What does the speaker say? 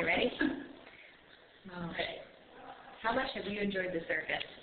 You ready? All right. How much have you enjoyed the circus?